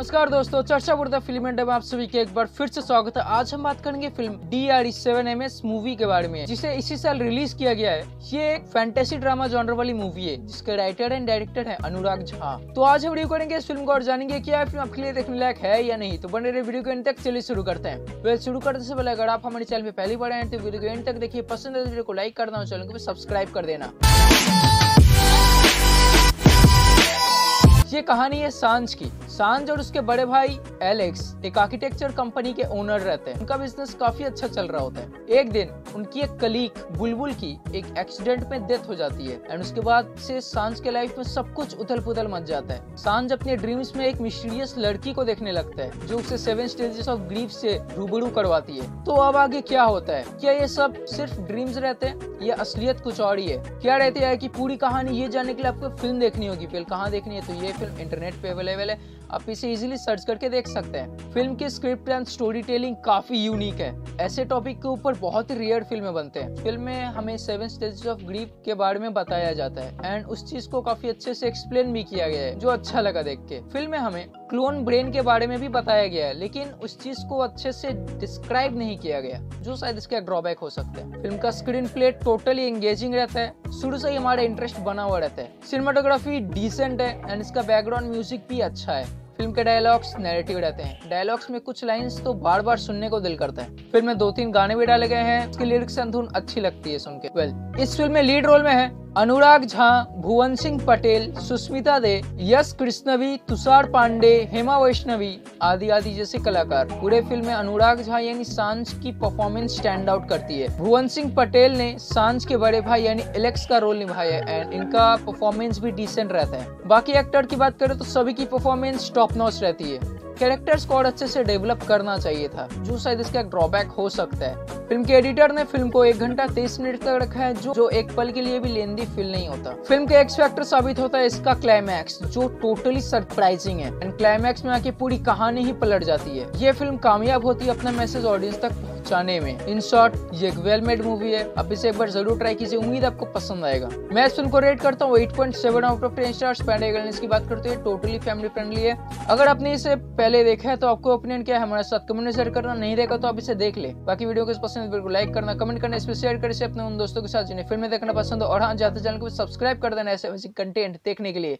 नमस्कार दोस्तों, चर्चापुर द फिल्मी अड्डा में आप सभी के एक बार फिर से स्वागत है। आज हम बात करेंगे फिल्म DRE7MS मूवी के बारे में, जिसे इसी साल रिलीज किया गया है। ये एक फैंटेसी ड्रामा जॉनर वाली मूवी है जिसके राइटर एंड डायरेक्टर है अनुराग झा। तो आज हम रिव्यू करेंगे इस फिल्म को और जानेंगे कि यह फिल्म आपके लिए देखने लायक है या नहीं। तो बने रहिए वीडियो को एंड तक। चलिए शुरू करते हैं। वह शुरू करने से पहले अगर आप हमारे चैनल में पहली बार आए तो वीडियो को एंड तक देखिए। पसंद है तो वीडियो को लाइक करना और चैनल को सब्सक्राइब कर देना। ये कहानी है सांझ की। सांझ और उसके बड़े भाई एलेक्स एक आर्किटेक्चर कंपनी के ओनर रहते हैं। उनका बिजनेस काफी अच्छा चल रहा होता है। एक दिन उनकी एक कलीग बुलबुल की एक एक्सीडेंट में डेथ हो जाती है एंड उसके बाद से सांझ के लाइफ में सब कुछ उथल पुथल मच जाता है। सांझ अपने ड्रीम्स में एक मिस्टीरियस लड़की को देखने लगता है जो उसे 7 स्टेजेस ऑफ ग्रीफ से रूबरू करवाती है। तो अब आगे क्या होता है? क्या ये सब सिर्फ ड्रीम्स रहते हैं या असलियत कुछ और ही है? क्या रहती है कि पूरी कहानी ये जानने के लिए आपको फिल्म देखनी होगी। फिल्म कहाँ देखनी है? तो ये फिल्म इंटरनेट पे अवेलेबल है, आप इसे इजीली सर्च करके देख सकते हैं। फिल्म की स्क्रिप्ट एंड स्टोरी टेलिंग काफी यूनिक है। ऐसे टॉपिक के ऊपर बहुत ही रेयर फिल्में बनते हैं। फिल्म में हमें 7 स्टेजेस ऑफ ग्रीफ के बारे में बताया जाता है एंड उस चीज को काफी अच्छे से एक्सप्लेन भी किया गया है, जो अच्छा लगा देख के। फिल्म में हमें क्लोन ब्रेन के बारे में भी बताया गया है, लेकिन उस चीज को अच्छे से डिस्क्राइब नहीं किया गया, जो शायद इसका ड्रॉबैक हो सकता है। फिल्म का स्क्रीन प्ले टोटली एंगेजिंग रहता है, शुरू से ही हमारा इंटरेस्ट बना हुआ रहता है। सिनेमाटोग्राफी डिसेंट है एंड इसका बैकग्राउंड म्यूजिक भी अच्छा है। फिल्म के डायलॉग्स नैरेटिव रहते हैं। डायलॉग्स में कुछ लाइंस तो बार बार सुनने को दिल करता है। फिल्म में 2-3 गाने भी डाले गए हैं। इसकी लिरिक्स एंड धुन अच्छी लगती है सुन के। इस फिल्म में लीड रोल में है अनुराग झा, भुवन सिंह पटेल, सुष्मिता दे, यश कृष्णवी, तुषार पांडे, हेमा वैष्णवी आदि आदि जैसे कलाकार। पूरे फिल्म में अनुराग झा यानी सांझ की परफॉर्मेंस स्टैंड आउट करती है। भुवन सिंह पटेल ने सांझ के बड़े भाई यानी एलेक्स का रोल निभाया है एंड इनका परफॉर्मेंस भी डिसेंट रहता है। बाकी एक्टर की बात करें तो सभी की परफॉर्मेंस टॉप नॉच रहती है। कैरेक्टर्स को और अच्छे से डेवलप करना चाहिए था, जो शायद इसका ड्रॉबैक हो सकता है। फिल्म के एडिटर ने फिल्म को 1 घंटा 23 मिनट तक रखा है, जो एक पल के लिए भी लेंदी फील नहीं होता। फिल्म के एक्स फैक्टर साबित होता है इसका क्लाइमैक्स, जो टोटली सरप्राइजिंग है एंड क्लाइमैक्स में आके पूरी कहानी ही पलट जाती है। ये फिल्म कामयाब होती है अपना मैसेज ऑडियंस तक पहुँचाने में। इन शॉर्ट, ये एक वेल मेड मूवी है। आप इसे एक बार जरूर ट्राई कीजिए, उम्मीद आपको पसंद आएगा। मैं इस फिल्म को रेट करता हूँ 8.7 आउट ऑफ 10 स्टार्स। की बात करते हैं, टोटली फैमिली फ्रेंडली है। अगर आपने इसे पहले देखा है तो आपको ओपिनियन क्या है हमारे साथ कमेंट में शेयर करना। नहीं देखा तो आप इसे देख ले। बाकी वीडियो को पसंद बिल्कुल लाइक करना, कमेंट करना, इसमें शेयर करें अपने उन दोस्तों के साथ जिन्हें फिल्में देखना पसंद हो। और हाँ, जाते चैनल को सब्सक्राइब कर देना ऐसे वैसे कंटेंट देखने के लिए।